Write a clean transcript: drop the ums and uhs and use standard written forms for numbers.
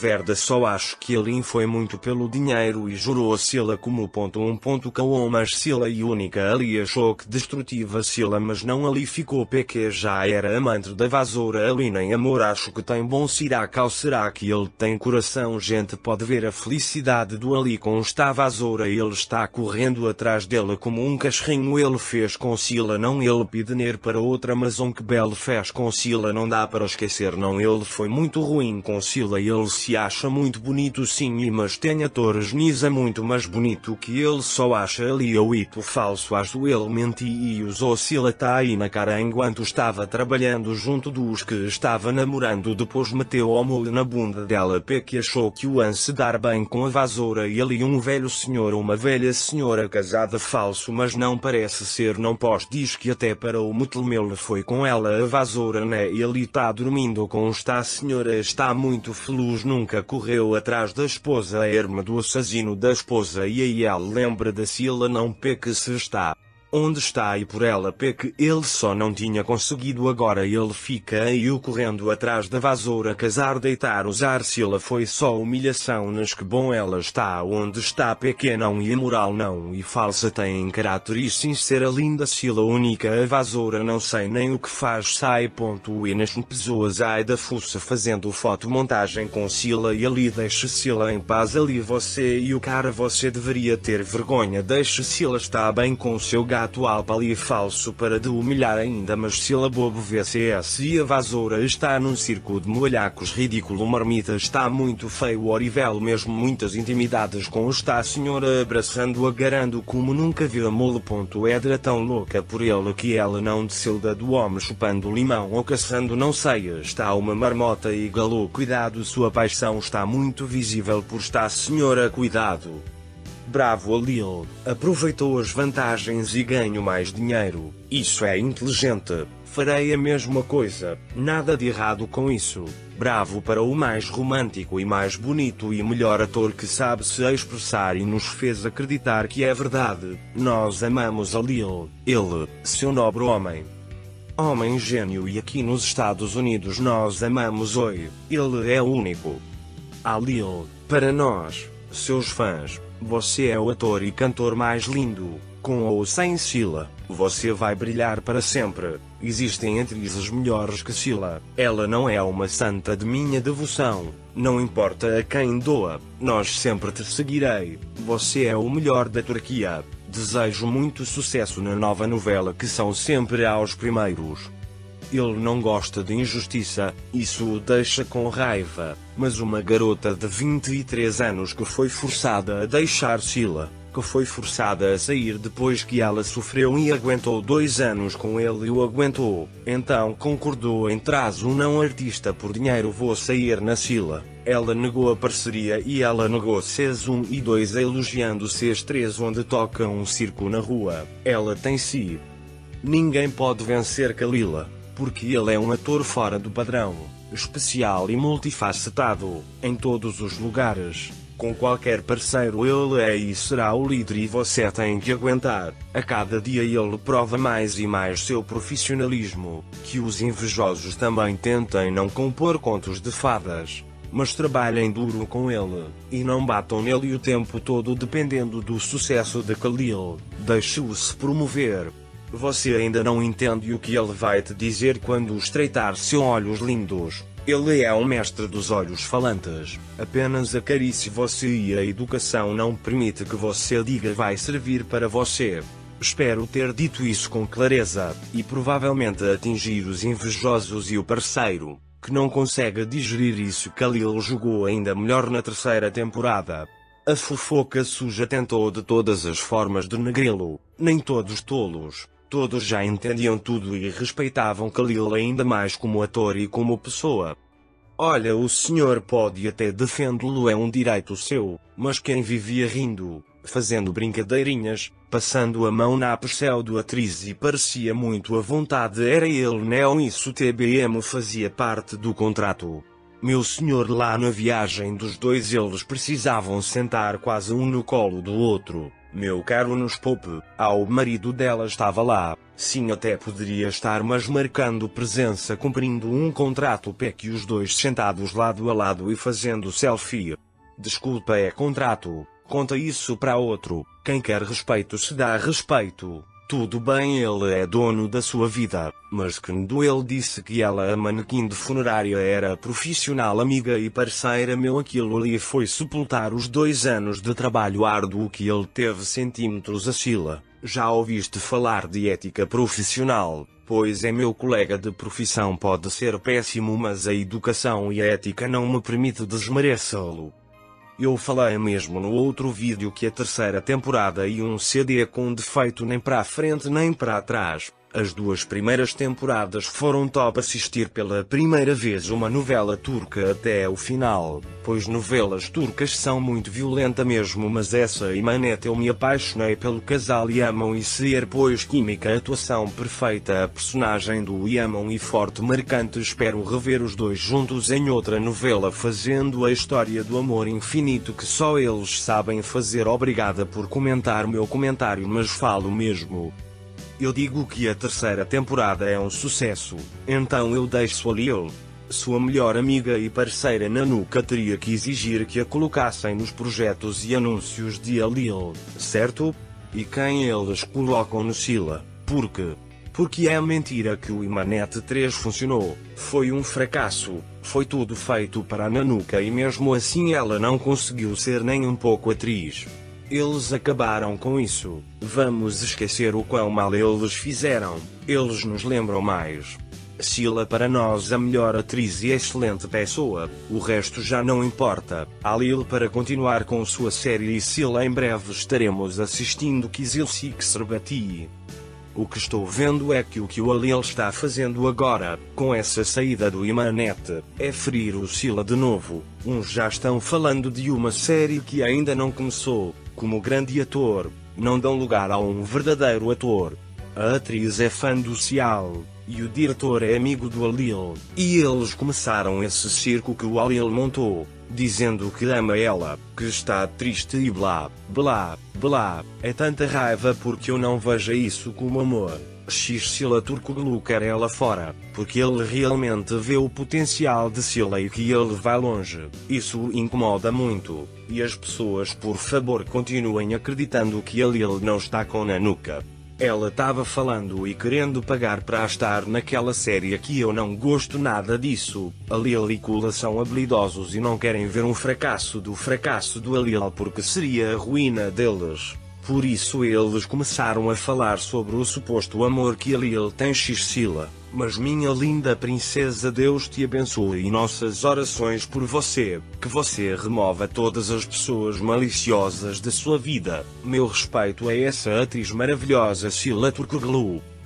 Verda só acho que Alim foi muito pelo dinheiro e jurou Sila como .1. Mas Sila e única Ali achou que destrutiva Sila, mas não Ali ficou PQ já era amante da vassoura Ali nem amor. Acho que tem bom siraca, ou será que ele tem coração? Gente pode ver a felicidade do Ali com esta vassoura, ele está correndo atrás dela como um cachorrinho. Ele fez com Sila, não ele pidener para outra, mas um que belo fez com Sila, não dá para esquecer não. Ele foi muito ruim com Sila, ele se acha muito bonito sim, mas tem atores Nisa muito mais bonito que ele, só acha Ali o hito falso. Acho ele mentir e usou Sila tá aí na cara enquanto estava trabalhando junto dos que estava namorando, depois meteu o molho na bunda dela porque achou que o an se dar bem com a vassoura e Ali um velho senhor uma velha senhora casada falso, mas não parece ser não pós. Diz que até para o mutelmelo foi com ela a vassoura né, ele tá dormindo com esta senhora, está muito feliz. Nunca correu atrás da esposa, a irmã do assassino da esposa, e aí ela lembra da Sila não peque se está onde está e por ela peque, ele só não tinha conseguido. Agora ele fica aí o correndo atrás da vassoura, casar, deitar, usar Sila foi só humilhação. Nas que bom ela está onde está peque não e moral não e falsa tem caráter e sincera linda Sila única a vassoura não sei nem o que faz sai ponto e nas pessoas ai da fuça fazendo fotomontagem com Sila e Ali. Deixa Sila em paz Ali, você e o cara você deveria ter vergonha. Deixa Sila está bem com o seu gato alpa ali falso para de humilhar ainda, mas Sila bobo vcs e a vassoura está num circo de molhacos ridículo. Marmita está muito feio Orivel mesmo, muitas intimidades com esta senhora abraçando agarando como nunca vi a mole. Edra tão louca por ele que ela não desceu da do homem chupando limão ou caçando não sei, está uma marmota e galo. Cuidado, sua paixão está muito visível por esta senhora, cuidado. Bravo Halil, aproveitou as vantagens e ganho mais dinheiro, isso é inteligente, farei a mesma coisa, nada de errado com isso. Bravo para o mais romântico e mais bonito e melhor ator que sabe se expressar e nos fez acreditar que é verdade, nós amamos Halil, ele, seu nobre homem. Homem gênio e aqui nos Estados Unidos nós amamos Oi, ele é único. Halil, para nós, seus fãs. Você é o ator e cantor mais lindo, com ou sem Sila, você vai brilhar para sempre. Existem atrizes melhores que Sila, ela não é uma santa de minha devoção, não importa a quem doa, nós sempre te seguirei, você é o melhor da Turquia, desejo muito sucesso na nova novela que são sempre aos primeiros. Ele não gosta de injustiça, isso o deixa com raiva, mas uma garota de 23 anos que foi forçada a deixar Sila, que foi forçada a sair depois que ela sofreu e aguentou 2 anos com ele e o aguentou, então concordou em traz um não artista por dinheiro vou sair na Sila. Ela negou a parceria e ela negou Cês 1 e 2 elogiando Cês 3 onde toca um circo na rua, ela tem si. Ninguém pode vencer Kalila. Porque ele é um ator fora do padrão, especial e multifacetado, em todos os lugares, com qualquer parceiro ele é e será o líder e você tem que aguentar, a cada dia ele prova mais e mais seu profissionalismo, que os invejosos também tentem não compor contos de fadas. Mas trabalhem duro com ele, e não batam nele o tempo todo dependendo do sucesso de Halil, deixe-o se promover. Você ainda não entende o que ele vai te dizer quando estreitar seus olhos lindos. Ele é um mestre dos olhos falantes. Apenas acaricie você e a educação não permite que você diga vai servir para você. Espero ter dito isso com clareza, e provavelmente atingir os invejosos e o parceiro, que não consegue digerir isso. Halil jogou ainda melhor na 3ª temporada. A fofoca suja tentou de todas as formas denegrê-lo, nem todos tolos. Todos já entendiam tudo e respeitavam Halil ainda mais como ator e como pessoa. Olha, o senhor pode até defendê-lo é um direito seu, mas quem vivia rindo, fazendo brincadeirinhas, passando a mão na pecel do atriz e parecia muito à vontade era ele não isso TBM fazia parte do contrato. Meu senhor lá na viagem dos dois eles precisavam sentar quase um no colo do outro. Meu caro, nos poupe. Ah, o marido dela estava lá. Sim, até poderia estar, mas marcando presença, cumprindo um contrato pé que os dois sentados lado a lado e fazendo selfie. Desculpa, é contrato. Conta isso para outro. Quem quer respeito se dá respeito. Tudo bem, ele é dono da sua vida, mas quando ele disse que ela, a manequim de funerária, era profissional, amiga e parceira, meu, aquilo ali foi sepultar os 2 anos de trabalho árduo que ele teve. Centímetros a Sila, já ouviste falar de ética profissional? Pois é, meu colega de profissão pode ser péssimo, mas a educação e a ética não me permite desmerecê-lo. Eu falei mesmo no outro vídeo que a 3ª temporada e um CD com defeito nem para frente nem para trás. As 2 primeiras temporadas foram top. Assistir pela primeira vez uma novela turca até o final, pois novelas turcas são muito violenta mesmo, mas essa Emanet eu me apaixonei pelo casal Yaman e Ser, pois química, atuação perfeita, a personagem do Yaman e forte, marcante. Espero rever os dois juntos em outra novela fazendo a história do amor infinito que só eles sabem fazer. Obrigada por comentar meu comentário, mas falo mesmo. Eu digo que a 3ª temporada é um sucesso, então eu deixo Halil. Sua melhor amiga e parceira Nanuka teria que exigir que a colocassem nos projetos e anúncios de Halil, certo? E quem eles colocam no Sila, porque é mentira que o Emanet 3 funcionou, foi um fracasso, foi tudo feito para a Nanuka e mesmo assim ela não conseguiu ser nem um pouco atriz. Eles acabaram com isso. Vamos esquecer o quão mal eles fizeram. Eles nos lembram mais. Sila, para nós, a melhor atriz e excelente pessoa. O resto já não importa. Halil para continuar com sua série e Sila em breve estaremos assistindo Kizil Sikser Bati. O que estou vendo é que o Halil está fazendo agora, com essa saída do Emanet, é ferir o Sila de novo. Uns já estão falando de uma série que ainda não começou. Como grande ator, não dão lugar a um verdadeiro ator. A atriz é fã do Sila, e o diretor é amigo do Halil, e eles começaram esse circo que o Halil montou, dizendo que ama ela, que está triste e blá, blá, blá. É tanta raiva porque eu não vejo isso como amor. Sila Turkoglu quer ela fora, porque ele realmente vê o potencial de Sila e que ele vai longe. Isso o incomoda muito, e as pessoas, por favor, continuem acreditando que Halil não está com Nanuka. Ela estava falando e querendo pagar para estar naquela série que eu não gosto nada disso. Halil e Kula são habilidosos e não querem ver um fracasso do Halil porque seria a ruína deles. Por isso eles começaram a falar sobre o suposto amor que Halil tem Sila. Mas minha linda princesa, Deus te abençoe e nossas orações por você, que você remova todas as pessoas maliciosas da sua vida. Meu respeito a essa atriz maravilhosa Sila Turkoglu.